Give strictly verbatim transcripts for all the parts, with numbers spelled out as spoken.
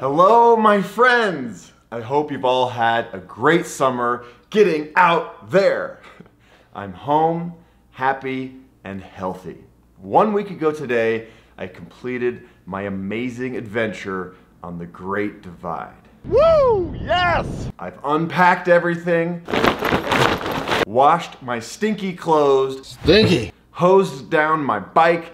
Hello, my friends. I hope you've all had a great summer getting out there. I'm home, happy, and healthy. One week ago today, I completed my amazing adventure on the Great Divide. Woo! Yes! I've unpacked everything, washed my stinky clothes, stinky, hosed down my bike,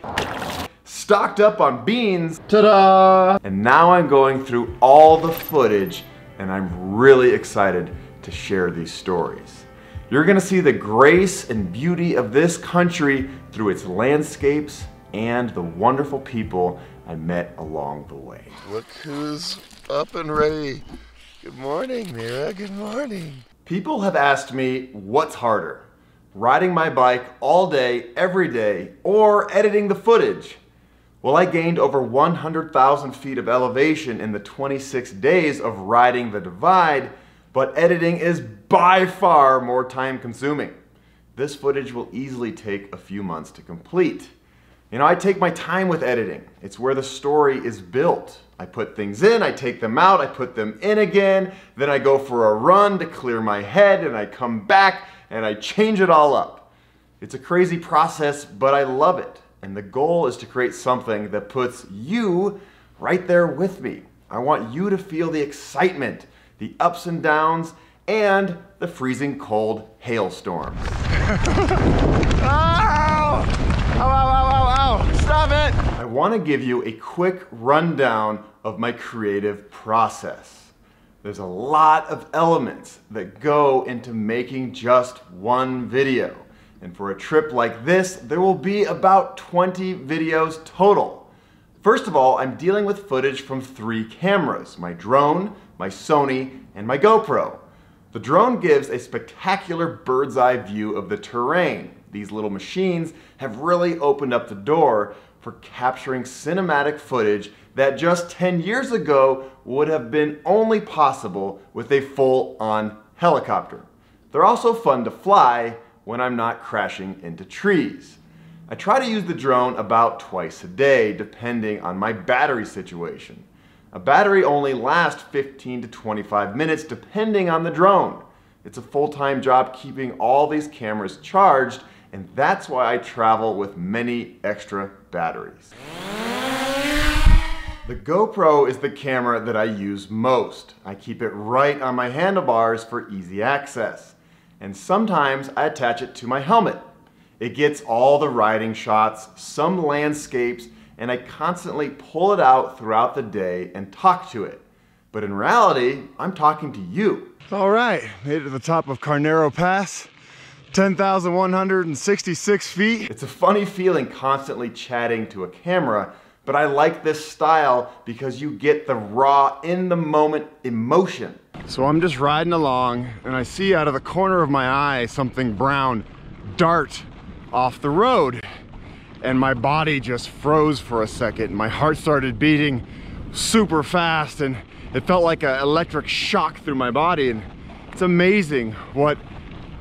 stocked up on beans, ta-da! And now I'm going through all the footage, and I'm really excited to share these stories. You're gonna see the grace and beauty of this country through its landscapes and the wonderful people I met along the way. Look who's up and ready. Good morning, Mira, good morning. People have asked me, what's harder? Riding my bike all day, every day, or editing the footage? Well, I gained over one hundred thousand feet of elevation in the twenty-six days of riding the divide, but editing is by far more time consuming. This footage will easily take a few months to complete. You know, I take my time with editing. It's where the story is built. I put things in, I take them out, I put them in again, then I go for a run to clear my head, and I come back and I change it all up. It's a crazy process, but I love it. And the goal is to create something that puts you right there with me. I want you to feel the excitement, the ups and downs, and the freezing cold hailstorms. Ow! Ow, ow, ow, ow, ow! Stop it! I want to give you a quick rundown of my creative process. There's a lot of elements that go into making just one video. And for a trip like this, there will be about twenty videos total. First of all, I'm dealing with footage from three cameras, my drone, my Sony, and my GoPro. The drone gives a spectacular bird's eye view of the terrain. These little machines have really opened up the door for capturing cinematic footage that just ten years ago would have been only possible with a full-on helicopter. They're also fun to fly when I'm not crashing into trees. I try to use the drone about twice a day, depending on my battery situation. A battery only lasts fifteen to twenty-five minutes, depending on the drone. It's a full-time job keeping all these cameras charged, and that's why I travel with many extra batteries. The GoPro is the camera that I use most. I keep it right on my handlebars for easy access. And sometimes I attach it to my helmet. It gets all the riding shots, some landscapes, and I constantly pull it out throughout the day and talk to it. But in reality, I'm talking to you. All right, made it to the top of Carnero Pass, ten thousand one hundred sixty-six feet. It's a funny feeling constantly chatting to a camera, but I like this style because you get the raw, in-the-moment emotion. So I'm just riding along and I see out of the corner of my eye something brown dart off the road, and my body just froze for a second. My heart started beating super fast and it felt like an electric shock through my body, and it's amazing what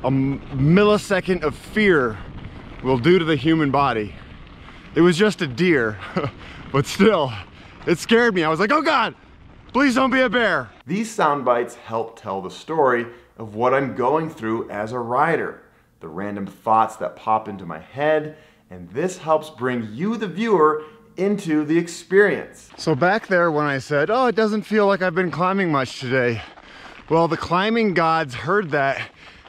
a millisecond of fear will do to the human body. It was just a deer, but still, it scared me. I was like, oh God! Please don't be a bear. These sound bites help tell the story of what I'm going through as a rider, the random thoughts that pop into my head, and this helps bring you, the viewer, into the experience. So back there when I said, oh, it doesn't feel like I've been climbing much today. Well, the climbing gods heard that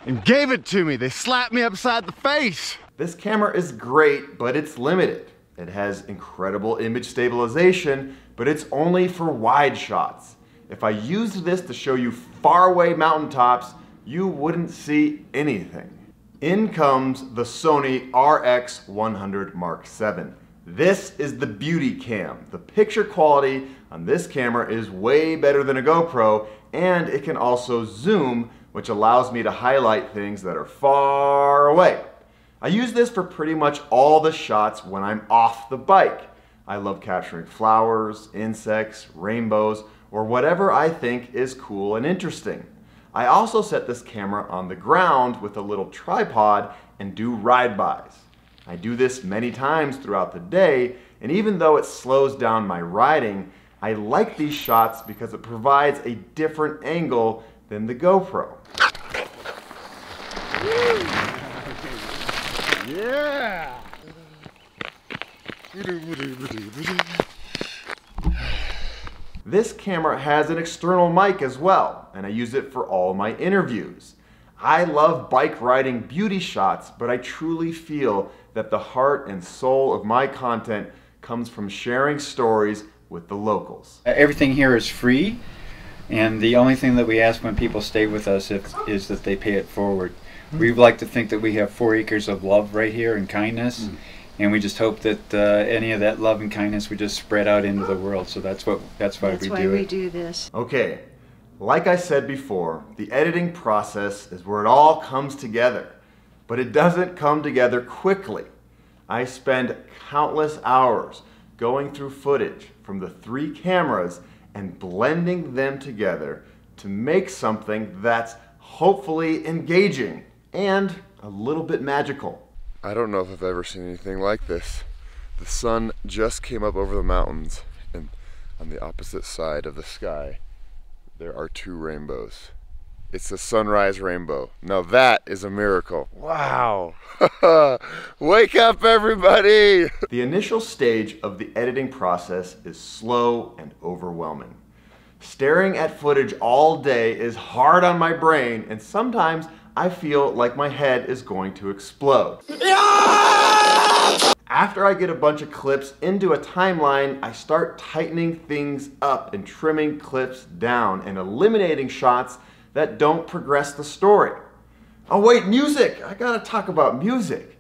and gave it to me. They slapped me upside the face. This camera is great, but it's limited. It has incredible image stabilization, but it's only for wide shots. If I used this to show you faraway mountaintops, you wouldn't see anything. In comes the Sony R X one hundred Mark seven. This is the beauty cam. The picture quality on this camera is way better than a GoPro, and it can also zoom, which allows me to highlight things that are far away. I use this for pretty much all the shots when I'm off the bike. I love capturing flowers, insects, rainbows, or whatever I think is cool and interesting. I also set this camera on the ground with a little tripod and do ride-bys. I do this many times throughout the day, and even though it slows down my riding, I like these shots because it provides a different angle than the GoPro. Yeah! This camera has an external mic as well, and I use it for all my interviews. I love bike riding beauty shots, but I truly feel that the heart and soul of my content comes from sharing stories with the locals. Everything here is free, and the only thing that we ask when people stay with us if, is that they pay it forward. We like to think that we have four acres of love right here and kindness, mm. and we just hope that uh, any of that love and kindness we just spread out into the world. So that's what that's why that's we why do we it. That's why we do this. Okay, like I said before, the editing process is where it all comes together, but it doesn't come together quickly. I spend countless hours going through footage from the three cameras and blending them together to make something that's hopefully engaging and a little bit magical. I don't know if I've ever seen anything like this. The sun just came up over the mountains, and on the opposite side of the sky, there are two rainbows. It's a sunrise rainbow. Now that is a miracle. Wow. Wake up, everybody! The initial stage of the editing process is slow and overwhelming. Staring at footage all day is hard on my brain, and sometimes I feel like my head is going to explode. Yeah! After I get a bunch of clips into a timeline, I start tightening things up and trimming clips down and eliminating shots that don't progress the story. Oh wait, music! I gotta talk about music.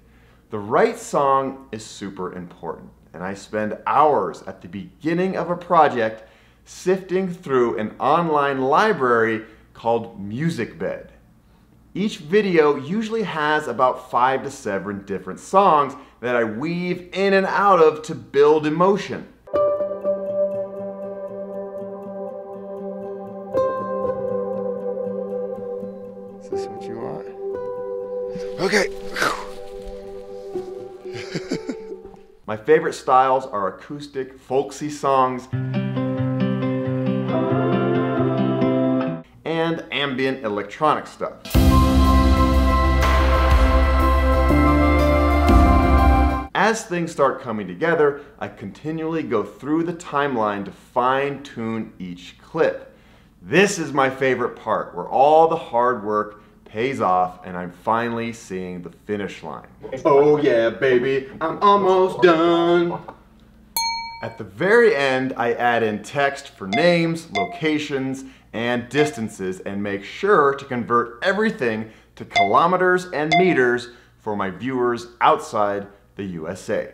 The right song is super important, and I spend hours at the beginning of a project sifting through an online library called Musicbed. Each video usually has about five to seven different songs that I weave in and out of to build emotion. Is this what you want? Okay. My favorite styles are acoustic, folksy songs, and ambient electronic stuff. As things start coming together, I continually go through the timeline to fine-tune each clip. This is my favorite part, where all the hard work pays off and I'm finally seeing the finish line. Oh yeah, baby, I'm almost done. At the very end, I add in text for names, locations, and distances, and make sure to convert everything to kilometers and meters for my viewers outside the U S A.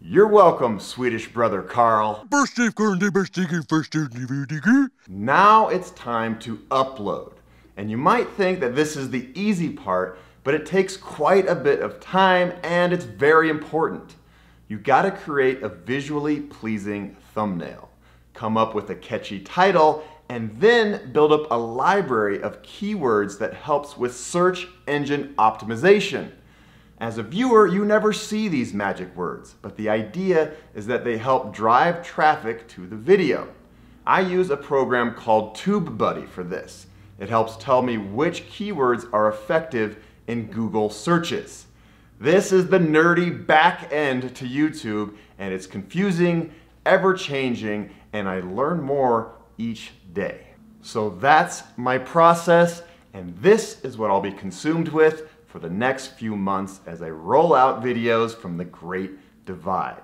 You're welcome, Swedish brother Carl. Now it's time to upload. And you might think that this is the easy part, but it takes quite a bit of time and it's very important. You gotta create a visually pleasing thumbnail, come up with a catchy title, and then build up a library of keywords that helps with search engine optimization. As a viewer, you never see these magic words, but the idea is that they help drive traffic to the video. I use a program called TubeBuddy for this. It helps tell me which keywords are effective in Google searches. This is the nerdy back end to YouTube, and it's confusing, ever-changing, and I learn more each day. So that's my process, and this is what I'll be consumed with for the next few months as I roll out videos from the Great Divide.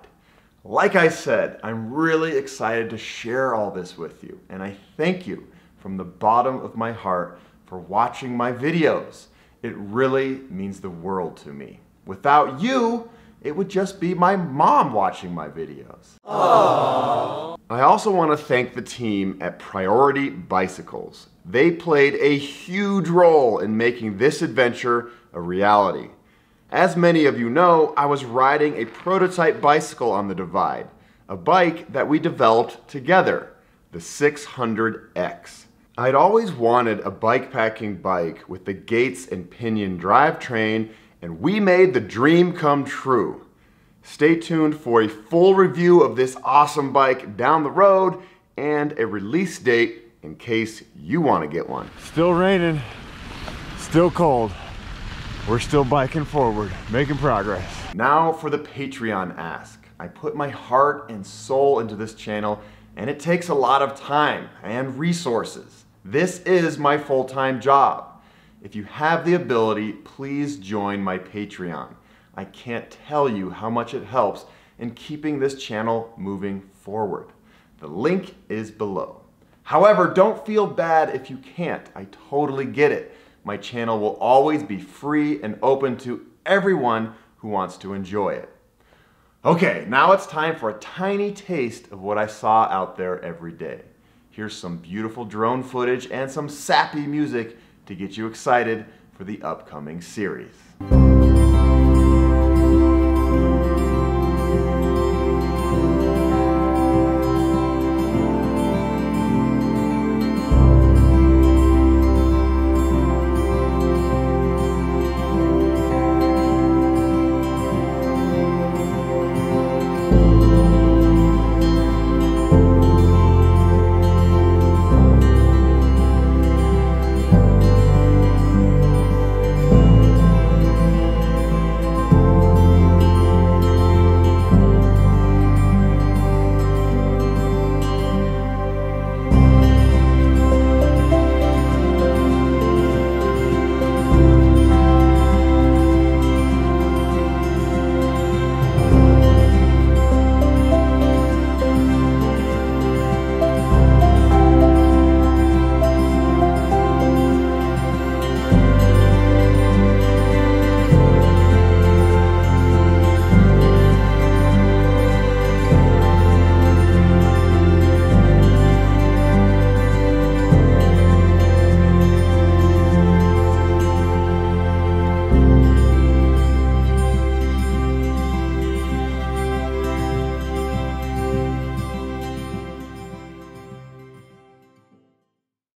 Like I said, I'm really excited to share all this with you, and I thank you from the bottom of my heart for watching my videos. It really means the world to me. Without you, it would just be my mom watching my videos. Aww. I also want to thank the team at Priority Bicycles. They played a huge role in making this adventure a reality. As many of you know, I was riding a prototype bicycle on the Divide, a bike that we developed together, the six hundred X. I'd always wanted a bikepacking bike with the Gates and Pinion drivetrain, and we made the dream come true. Stay tuned for a full review of this awesome bike down the road and a release date in case you want to get one. Still raining, still cold. We're still biking forward, making progress. Now for the Patreon ask. I put my heart and soul into this channel, and it takes a lot of time and resources. This is my full-time job. If you have the ability, please join my Patreon. I can't tell you how much it helps in keeping this channel moving forward. The link is below. However, don't feel bad if you can't. I totally get it. My channel will always be free and open to everyone who wants to enjoy it. Okay, now it's time for a tiny taste of what I saw out there every day. Here's some beautiful drone footage and some sappy music to get you excited for the upcoming series.